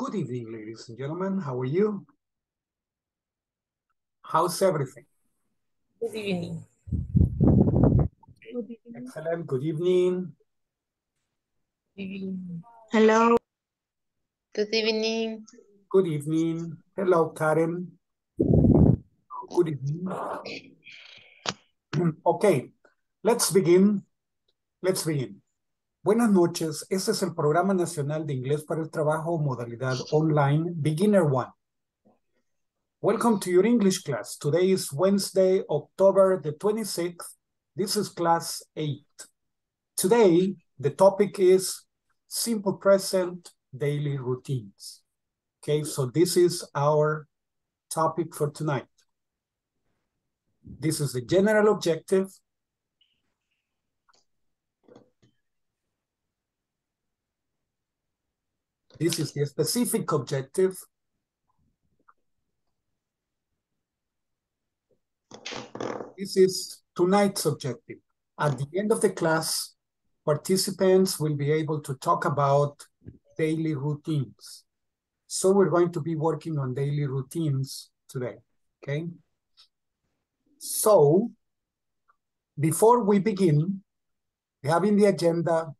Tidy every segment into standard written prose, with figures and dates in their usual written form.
Good evening, ladies and gentlemen. How are you? How's everything? Good evening. Good evening. Excellent. Good evening. Good evening. Hello. Good evening. Good evening. Hello, Karen. Good evening. Okay, let's begin. Let's begin. Buenas noches. Este es el Programa Nacional de Inglés para el Trabajo, modalidad online, Beginner 1. Welcome to your English class. Today is Wednesday, October the 26th. This is class 8. Today, the topic is simple present daily routines. Okay, so this is our topic for tonight. This is the general objective. This is the specific objective. This is tonight's objective. At the end of the class, participants will be able to talk about daily routines. So we're going to be working on daily routines today, okay? So before we begin, we have in the agenda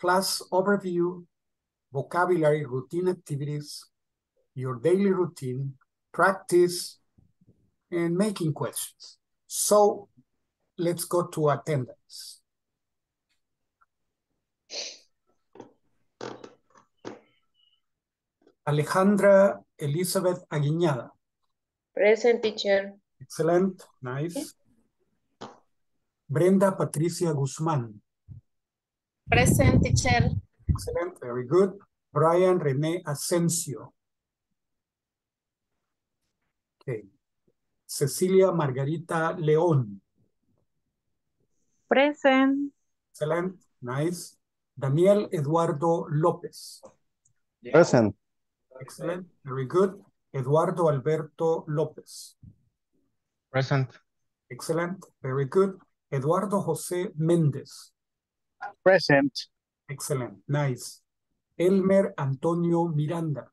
class overview, vocabulary, routine activities, your daily routine, practice, and making questions. So let's go to attendance. Alejandra Elizabeth Aguiñada. Present, teacher. Excellent, nice. Brenda Patricia Guzmán. Present, teacher. Excellent, very good. Brian Rene Asensio. Okay. Cecilia Margarita Leon. Present. Excellent, nice. Daniel Eduardo Lopez. Present. Excellent, very good. Eduardo Alberto Lopez. Present. Excellent, very good. Eduardo Jose Mendez. Present. Excellent, nice. Elmer Antonio Miranda.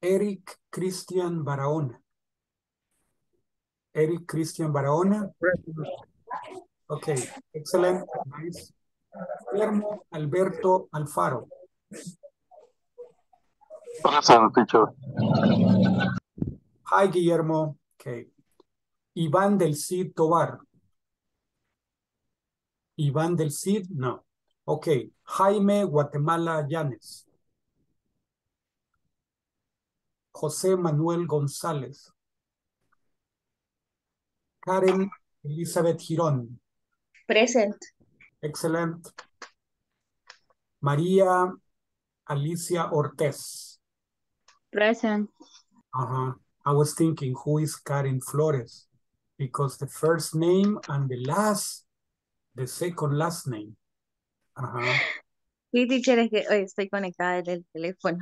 Eric Christian Barahona. Eric Christian Barahona. Present. Okay, excellent, nice. Guillermo Alberto Alfaro. Present, teacher. Hi, Guillermo. Okay. Iván del Cid Tovar. Iván del Cid, no. Okay. Jaime Guatemala Yanez. José Manuel González. Karen Elizabeth Girón. Present. Excellent. Maria Alicia Ortiz. Present. I was thinking, who is Karen Flores? Because the first name and the second last name. Sí, teacher, es que hoy estoy conectada desde el teléfono.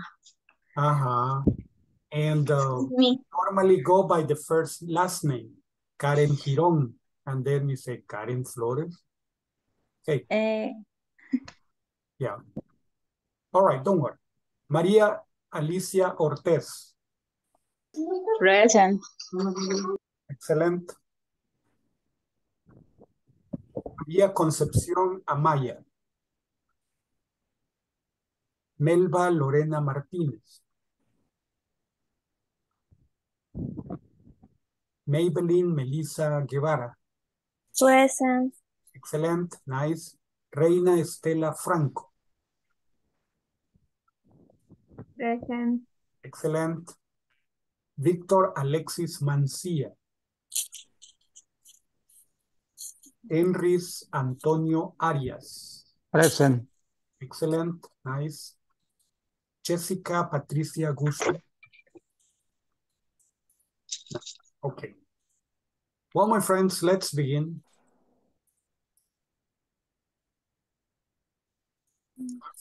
And normally go by the last name, Karen Girón, and then you say Karen Flores. Okay. Yeah. All right, don't worry. Maria Alicia Ortiz. Present. Excellent. Vía Concepción Amaya. Melba Lorena Martínez. Maybelline Melissa Guevara. Present. Excellent, nice. Reina Estela Franco. Present. Excellent. Victor Alexis Mancilla. Enrique Antonio Arias. Present. Excellent, nice. Jessica Patricia Gusto. Okay. Well, my friends, let's begin.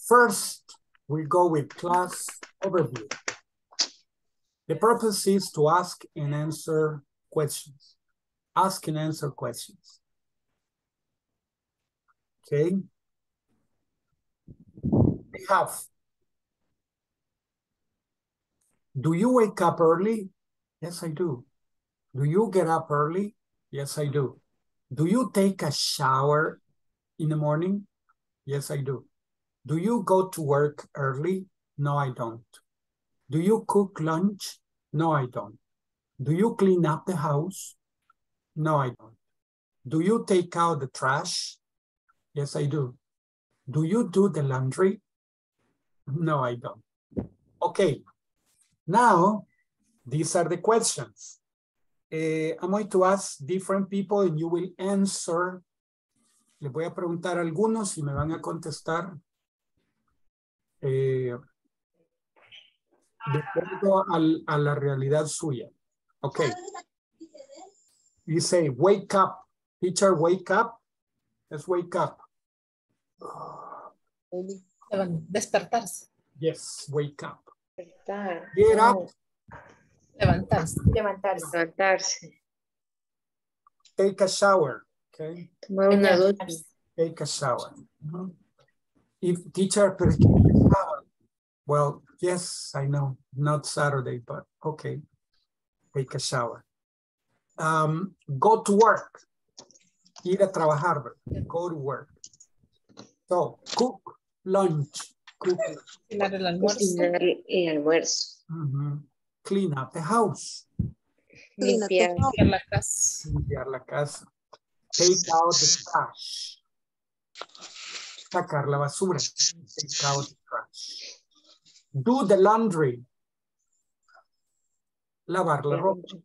First, we go with class overview. The purpose is to ask and answer questions. Ask and answer questions. Okay. Behalf. Do you wake up early? Yes, I do. Do you get up early? Yes, I do. Do you take a shower in the morning? Yes, I do. Do you go to work early? No, I don't. Do you cook lunch? No, I don't. Do you clean up the house? No, I don't. Do you take out the trash? Yes, I do. Do you do the laundry? No, I don't. Okay, now these are the questions. I'm going to ask different people and you will answer. Les voy a preguntar a algunos y me van a contestar. De acuerdo a la realidad suya. Okay. You say, wake up. Teacher, wake up. Let's wake up. Despertarse. Yes, wake up. Despertar. Get up. Levantarse. Levantarse. Levantarse. Take a shower. Okay. Tomar una ducha. Take a shower. Mm-hmm. If teacher, pero shower. Well, yes, I know. Not Saturday, but okay. Take a shower. Go to work. Ir a trabajar. Go to work. So, cook lunch. Cook lunch. Almuerzo. Mm-hmm. Clean up the house. Limpiar la casa. Limpiar la casa. Take out the trash. Sacar la basura. Take out the trash. Do the laundry. Lavar la ropa.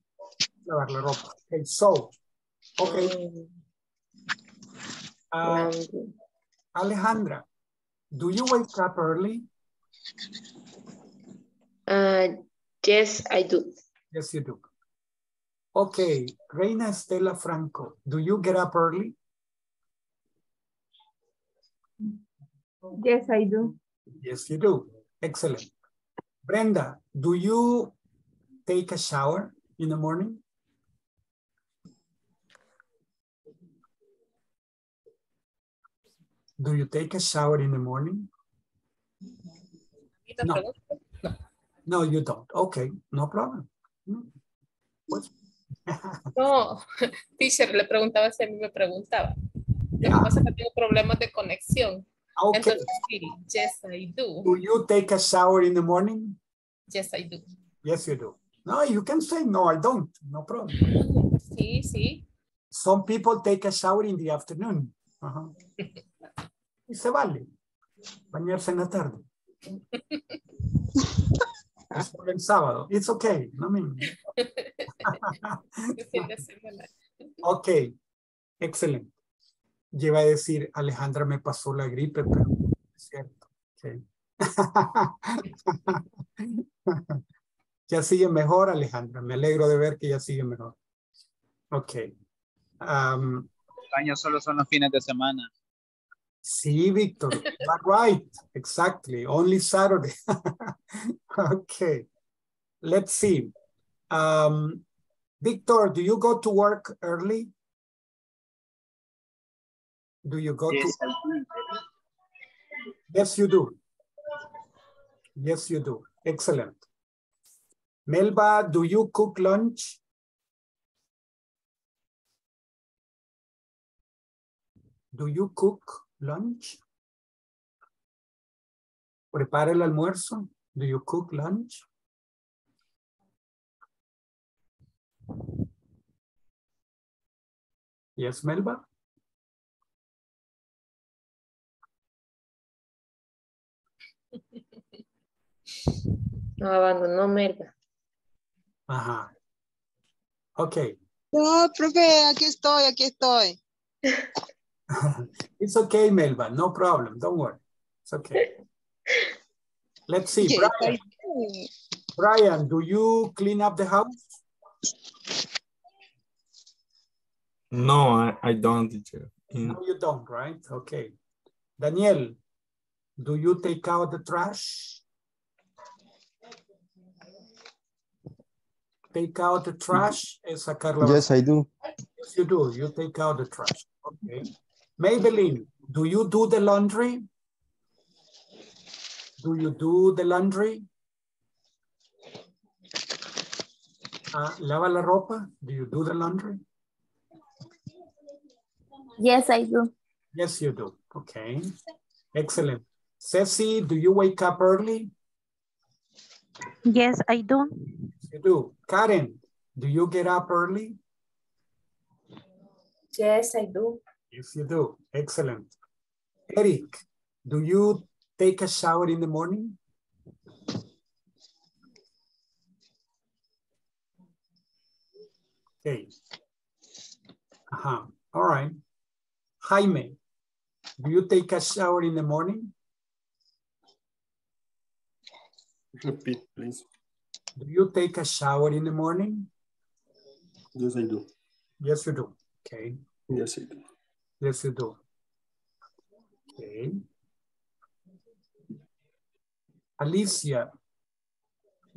Lavar la ropa. Okay, so. Okay. Alejandra, do you wake up early? Yes, I do. Yes, you do. Okay, Reina Estela Franco, do you get up early? Yes, I do. Yes, you do. Excellent. Brenda, do you take a shower in the morning? Do you take a shower in the morning? No. No, you don't. Okay, no problem. What? No, teacher, le preguntaba si a mí me preguntaba. Yeah. Lo que pasa es que tengo problemas de conexión. Okay. Entonces, yes, I do. Do you take a shower in the morning? Yes, I do. Yes, you do. No, you can say no, I don't. No problem. Sí, sí. Some people take a shower in the afternoon. Uh-huh. Y se vale. Bañarse en la tarde. El sábado. It's okay. No me... Okay. Excellent. Lleva a decir, Alejandra me pasó la gripe, pero no es cierto. Okay. Ya sigue mejor, Alejandra. Me alegro de ver que ya sigue mejor. Ok. Los baños solo son los fines de semana. Sí, Víctor. Right. Exactly. Only Saturday. Okay. Let's see. Víctor, do you go to work early? Do you go yes, to work? Yes, you do. Yes, you do. Excellent. Melba, do you cook lunch? Do you cook lunch? Prepara el almuerzo. Do you cook lunch? Yes, Melba? No abandonó Melba. Ajá. Ok. No, profe, aquí estoy. It's okay, Melba. No problem. Don't worry. It's okay. Let's see. Brian. Brian, do you clean up the house? No, I don't, teacher. No, you don't, right? Okay. Daniel, do you take out the trash? Take out the trash. Yes, I do. Yes, you do. You take out the trash. Okay. Maybelline, do you do the laundry? Do you do the laundry? Lava la ropa? Do you do the laundry? Yes, I do. Yes, you do. Okay. Excellent. Ceci, do you wake up early? Yes, I do. You do. Karen, do you get up early? Yes, I do. Yes, you do. Excellent. Eric, do you take a shower in the morning? Okay. Uh-huh. All right. Jaime, do you take a shower in the morning? Repeat, please. Do you take a shower in the morning? Yes, I do. Yes, you do. Okay. Yes, I do. Yes, you do. Okay. Alicia,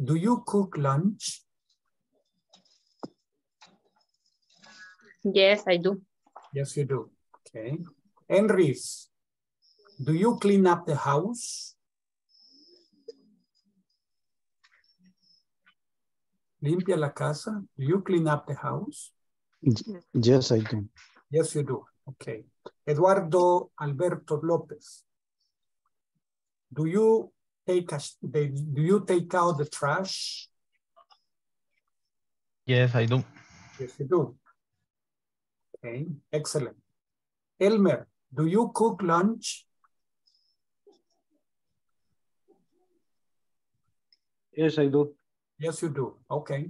do you cook lunch? Yes, I do. Yes, you do. Okay. Enrique, do you clean up the house? Limpia la casa. Do you clean up the house? Yes, I do. Yes, you do. Okay. Eduardo Alberto Lopez, do you take out the trash? Yes, I do. Yes, you do. Okay, excellent. Elmer, do you cook lunch? Yes, I do. Yes, you do. Okay,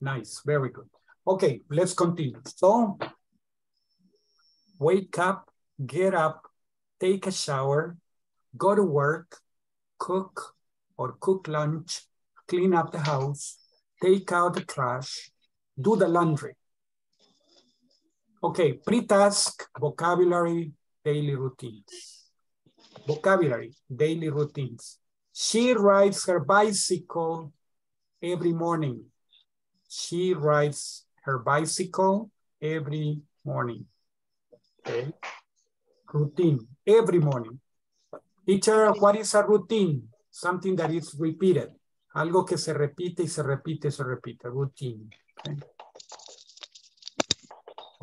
nice, very good. Okay, let's continue. So, wake up, get up, take a shower, go to work, cook or cook lunch, clean up the house, take out the trash, do the laundry. Okay, pre-task, vocabulary, daily routines. Vocabulary, daily routines. She rides her bicycle every morning. She rides her bicycle every morning. Okay. Routine, every morning. Teacher, what is a routine? Something that is repeated. Algo que se repite y se repite y se repite. Routine. Okay.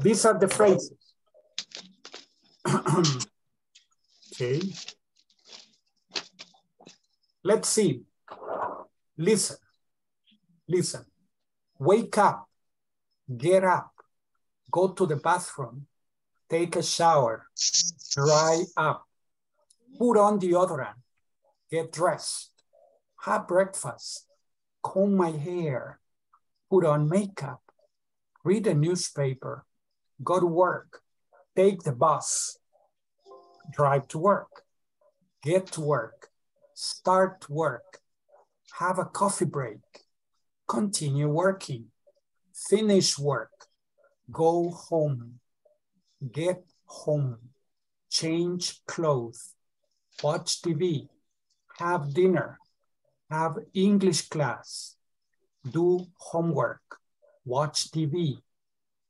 These are the phrases. Okay. Let's see. Listen. Listen. Wake up. Get up. Go to the bathroom. Take a shower. Dry up. Put on deodorant. Get dressed. Have breakfast. Comb my hair. Put on makeup. Read a newspaper. Go to work, take the bus, drive to work, get to work, start work, have a coffee break, continue working, finish work, go home, get home, change clothes, watch TV, have dinner, have English class, do homework, watch TV.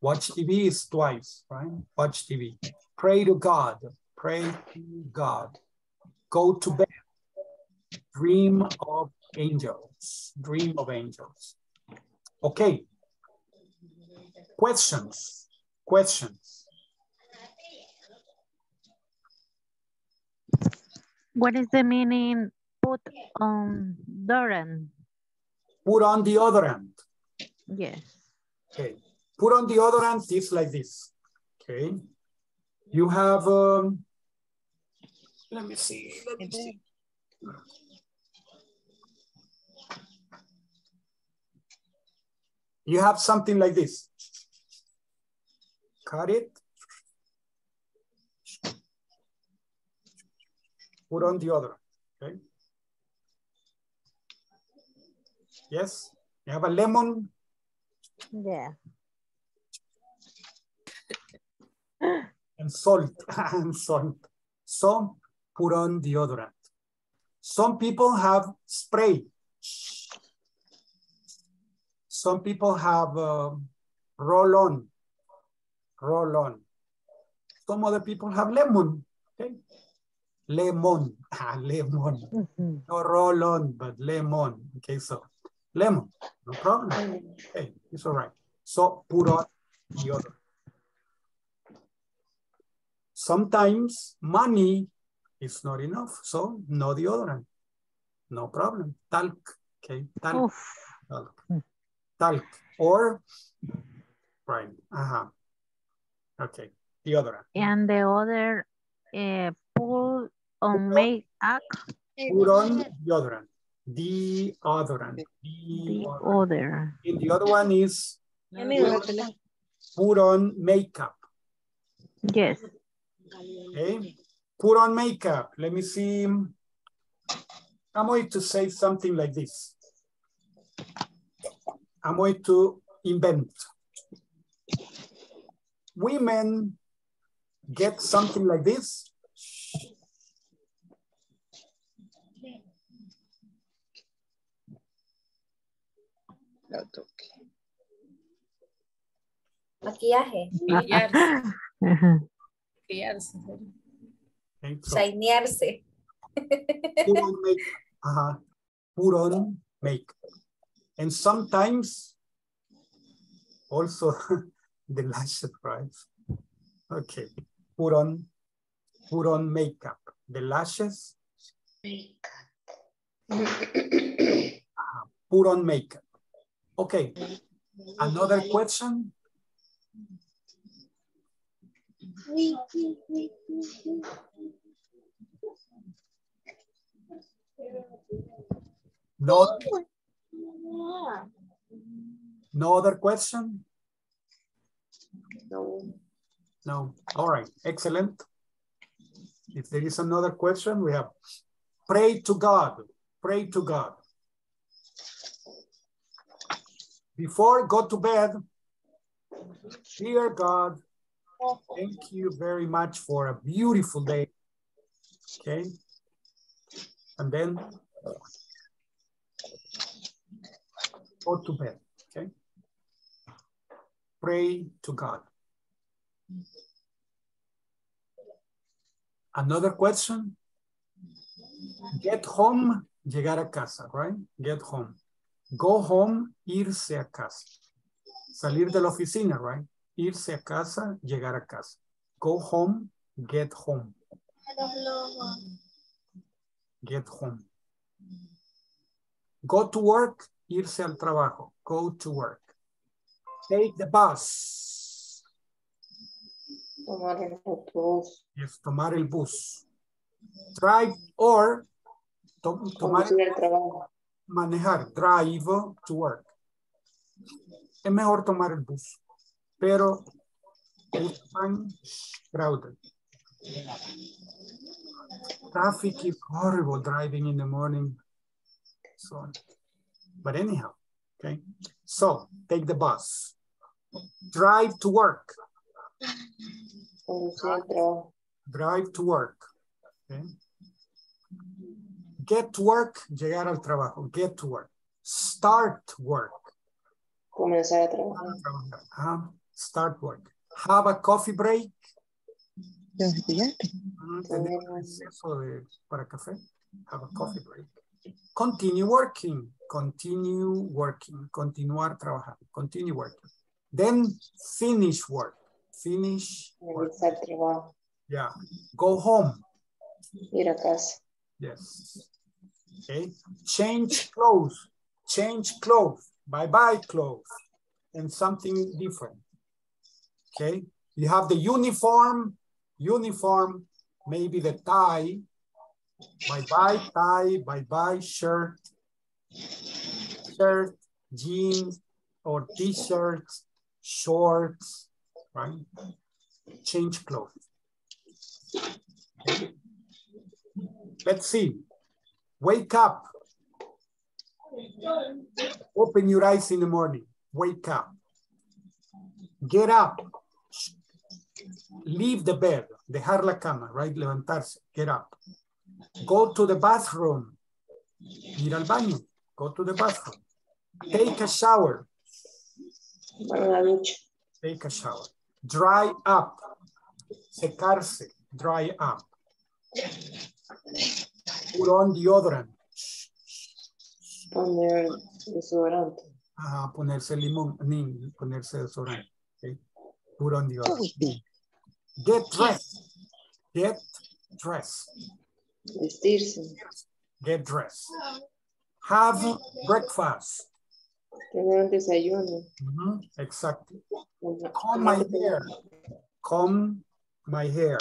Watch TV is twice, right? Watch TV. Pray to God. Pray to God. Go to bed. Dream of angels. Dream of angels. Okay. Questions. Questions. What is the meaning? Put on deodorant. Put on deodorant. Yes. Okay. Put on deodorant is like this, okay? You have, let me see. You have something like this. Cut it. Put on deodorant, okay? Yes, you have a lemon. Yeah. And salt, and salt. So put on deodorant. Some people have spray. Some people have roll-on, roll-on. Some other people have lemon, okay? Lemon. Lemon. Mm-hmm. No roll on, but lemon. Okay, so lemon. No problem. Okay, it's all right. So put on the other. Sometimes money is not enough, so no deodorant. No problem. Talc. Okay, talc. Talc. Talc. Or right. Okay. Deodorant. And the other pull on makeup. Put on deodorant. Deodorant. Deodorant. And the other one is put on makeup. Yes. Okay. Put on makeup. Let me see. I'm going to say something like this. I'm going to invent. Women get something like this. Maquillaje. Maquillarse. Put on makeup. And sometimes also the lashes, right? Okay, put on makeup. The lashes. Put on makeup. Okay, another question? No other question? No. All right, excellent. If there is another question, we have pray to God. Pray to God. Before go to bed, dear God, thank you very much for a beautiful day. Okay. And then go to bed, okay? Pray to God. Another question? Get home, llegar a casa, right? Get home. Go home, irse a casa. Salir de la oficina, right? Irse a casa, llegar a casa. Go home, get home. Get home. Go to work, irse al trabajo. Go to work. Take the bus. Tomar el bus. Yes, tomar el bus. Drive or tomar el trabajo. Manejar, drive to work. Es mejor tomar el bus, pero it's crowded. Traffic is horrible driving in the morning. So, but anyhow, okay. So take the bus, drive to work. Drive to work. Okay. Get to work, llegar al trabajo. Get to work. Start work. Comenzar a trabajar. Start work. Have a coffee break. Para café. Have a coffee break. Continue working. Continue working. Continuar trabajando. Continue working. Then finish work. Finish work. Yeah. Go home. Ir a casa. Yes. Okay. Change clothes. Change clothes. Bye-bye clothes. And something different. Okay. You have the uniform. Uniform, maybe the tie, bye-bye tie, bye-bye shirt, jeans, or t-shirts, shorts, right? Change clothes. Let's see. Wake up. Open your eyes in the morning. Wake up. Get up. Leave the bed, dejar la cama, right? Levantarse, get up. Go to the bathroom. Ir al baño, go to the bathroom. Take a shower. Take a shower. Dry up. Secarse, dry up. Put on deodorant. Poner desodorante. Ajá, ponerse limón, ponerse desodorante. Okay. Put on deodorant. Get dressed. Get dressed. Vestirse. Get dressed. Have breakfast. Tener desayuno. Exactly. Comb my hair. Comb my hair.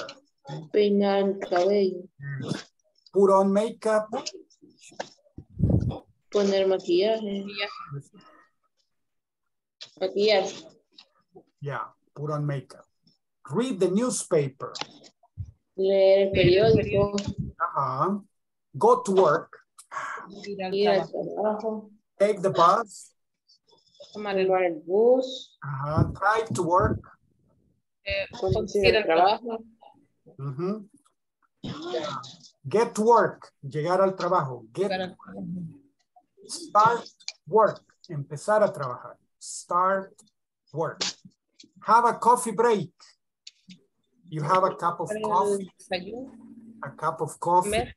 Peinar el cabello. Put on makeup. Poner maquillaje. Maquillaje. Yeah, put on makeup. Read the newspaper. Leer el periódico. Uh-huh. Go to work. Ir al trabajo. Take the bus. Tomar el bus. Uh-huh. Drive to work. Conseguir el trabajo. Uh-huh. Yeah. Get to work. Llegar al trabajo. Get to work. Start work. Empezar a trabajar. Start work. Have a coffee break. You have a cup of coffee. A cup of coffee.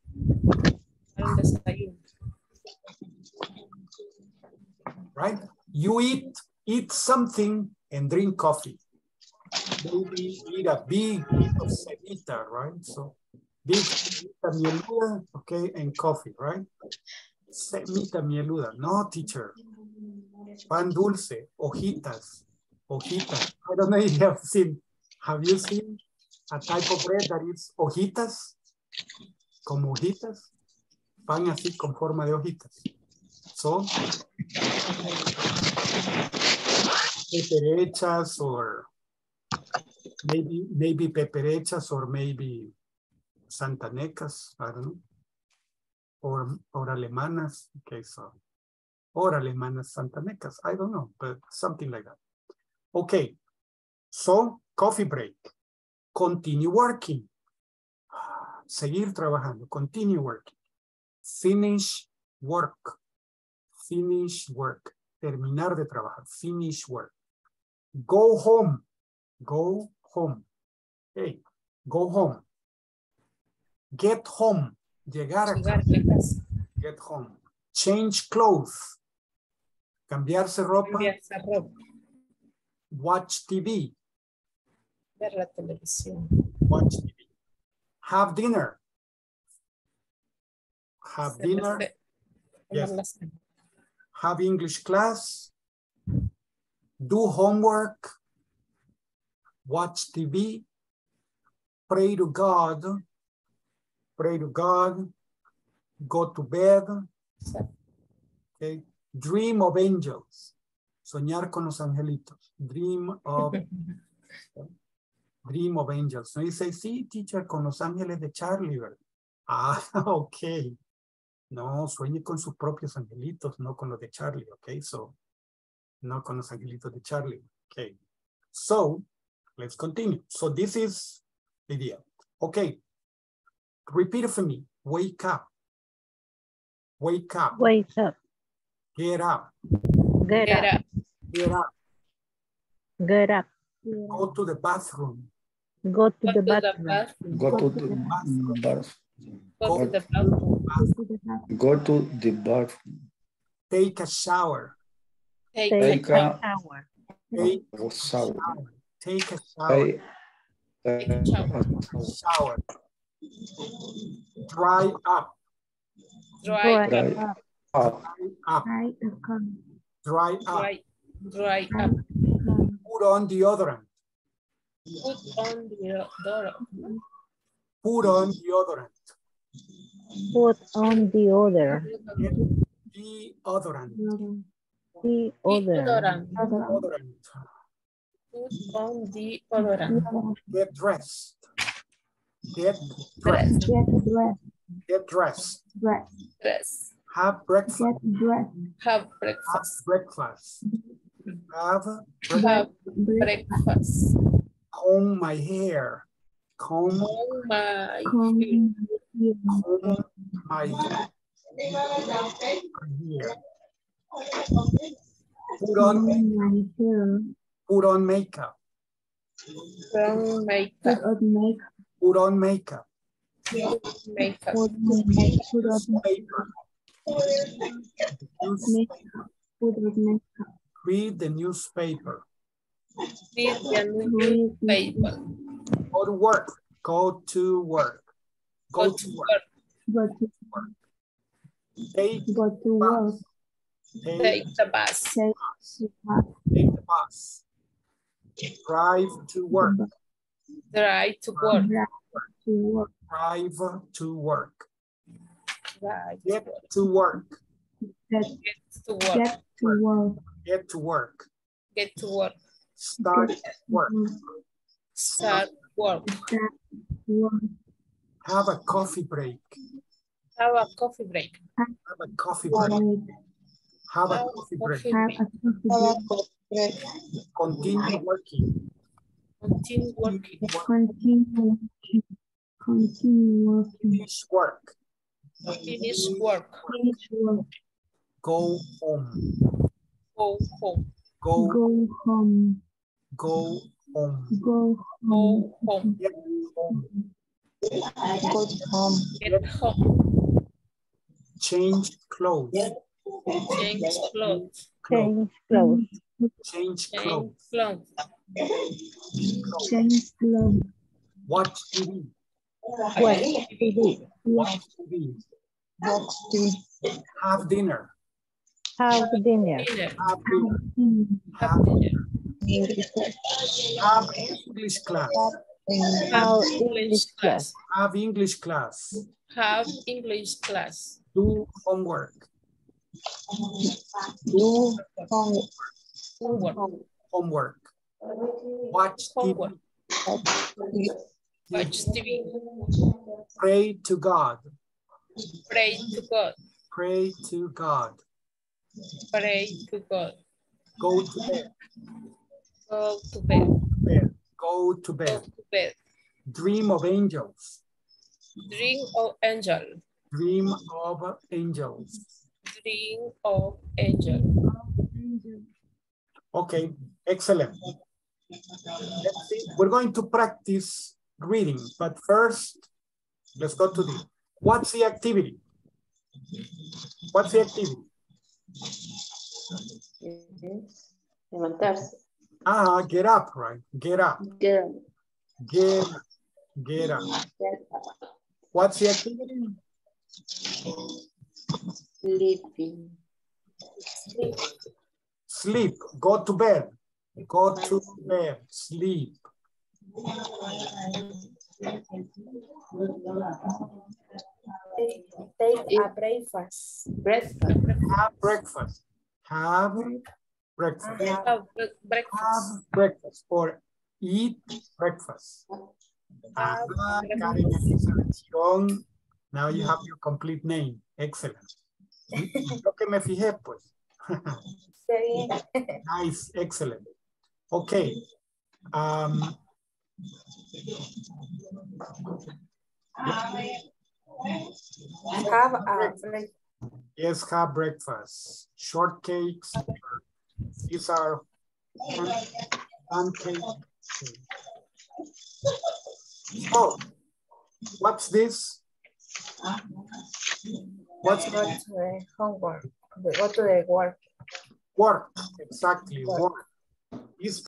Right? You eat something and drink coffee. Maybe eat a big piece of semita, right? So big semita mieluda, okay, and coffee, right? Semita mieluda, no teacher. Pan dulce, hojitas, hojitas. I don't know if you have seen, a type of bread that is hojitas? Como hojitas, pan así con forma de hojitas. So, peperechas or maybe peperechas or maybe santanecas, I don't know, or alemanas, okay, so, or alemanas santanecas, I don't know, but something like that. Okay, so coffee break, continue working, seguir trabajando, continue working, finish work. Finish work. Terminar de trabajar. Finish work. Go home. Go home. Hey, go home. Get home. Llegar a casa. Get home. Change clothes. Cambiarse ropa. Watch TV. Ver la televisión. Watch TV. Have dinner. Have dinner. Yes. Have English class, do homework, watch TV, pray to God, go to bed, okay? Dream of angels, soñar con los angelitos, dream of angels. So you say, sí, teacher, con los ángeles de Charlie, ¿verdad? Ah, okay. No, sueñe con sus propios angelitos, no con los de Charlie, okay? So, no con los angelitos de Charlie, okay? So, let's continue. So, this is the idea. Okay, repeat for me. Wake up. Wake up. Wake up. Get up. Get up. Get up. Get up. Go to the bathroom. Go to the bathroom. Go to the bathroom. Go to the bathroom. Go to the bathroom. Take a shower. Take a shower. Take a shower. Take a shower. Take a shower. Dry up. Dry up. Dry up. Dry up. Put on deodorant. Put on deodorant. Put on deodorant. Put on the other. The odorant. The odorant. Put on the odorant. Get dressed. Get dressed. Get dressed. Get dressed. Dress. Have breakfast. Have breakfast. Have breakfast. Have breakfast. Comb my hair. Comb my hair. Comb my hair. Put on makeup. Put on makeup. Put on makeup. Makeup. Read the newspaper. Read the newspaper. Go to work. Go to work. Go to work. Go to work. Take the bus. Take the bus. Take the bus. Drive to work. Drive to work. Drive to work. Get to work. Get to work. Get to work. Get to work. Get to work. Start work. Start work. Have a coffee break. Have a coffee break. Have a coffee break. Have a coffee break. Continue working. Continue working. Continue working. Continue working. Finish work. Finish work. Finish work. Go home. Go home. Go home. Go home. Go home. Get home. Get home. Change clothes. Change clothes. Change clothes. Change clothes. Change clothes. Watch TV. Watch TV. Watch TV. Watch TV. Have dinner. Have dinner. Have dinner. Have dinner. Have English class. Have English class. Have English class. Have English class. Do homework. Do homework. Homework. Watch homework. TV. Watch TV. Pray to God. Pray to God. Pray to God. Pray to God. Go to bed. Go to bed. Go to bed. Go to bed. Dream of angels. Dream of angels. Dream of angels. Dream of angels. Okay, excellent. Let's see. We're going to practice reading, but first, let's go to the. What's the activity? What's the activity? Levantarse. Ah, get up, right? Get up. Get up. Get up. Get up. What's the activity? Sleeping. Sleep. Sleep. Go to bed. Go to bed. Sleep. Take a breakfast. Have breakfast. Have breakfast. Have breakfast. Or eat breakfast. Ajá, Karen Elizabeth Girón. Now you have your complete name. Excellent. Lo que me fijé, pues. Nice, excellent. Okay. Have a breakfast. Yes, have breakfast. Shortcakes. These are pancakes. Oh, what's this? What's that? Homework. Go to the work. Work, exactly. Work. Is